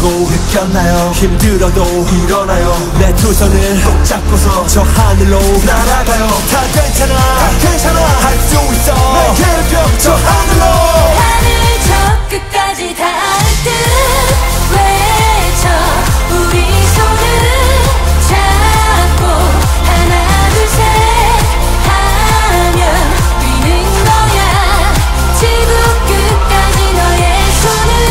하고 느꼈나요? 힘들어도 일어나요. 내 두 손을 꼭 잡고서 저 하늘로 날아가요. 다 괜찮아, 다 괜찮아. 할 수 있어. 내 길병 저 하늘로. 하늘 저 끝까지 닿을 듯 외쳐 우리 손을 잡고 하나 둘 셋 하면 뛰는 거야. 지구 끝까지 너의 손을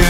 날